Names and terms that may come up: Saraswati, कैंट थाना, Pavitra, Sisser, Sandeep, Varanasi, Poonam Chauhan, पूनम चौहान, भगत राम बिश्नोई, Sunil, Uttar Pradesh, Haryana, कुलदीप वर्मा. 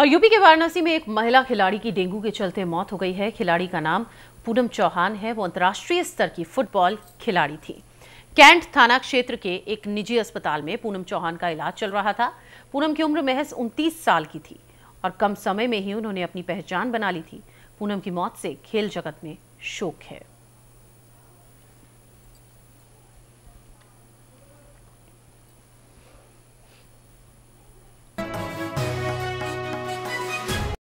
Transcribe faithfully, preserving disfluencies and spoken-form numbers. और यूपी के वाराणसी में एक महिला खिलाड़ी की डेंगू के चलते मौत हो गई है। खिलाड़ी का नाम पूनम चौहान है। वो अंतर्राष्ट्रीय स्तर की फुटबॉल खिलाड़ी थी। कैंट थाना क्षेत्र के एक निजी अस्पताल में पूनम चौहान का इलाज चल रहा था। पूनम की उम्र महज उनतीस साल की थी और कम समय में ही उन्होंने अपनी पहचान बना ली थी। पूनम की मौत से खेल जगत में शोक है।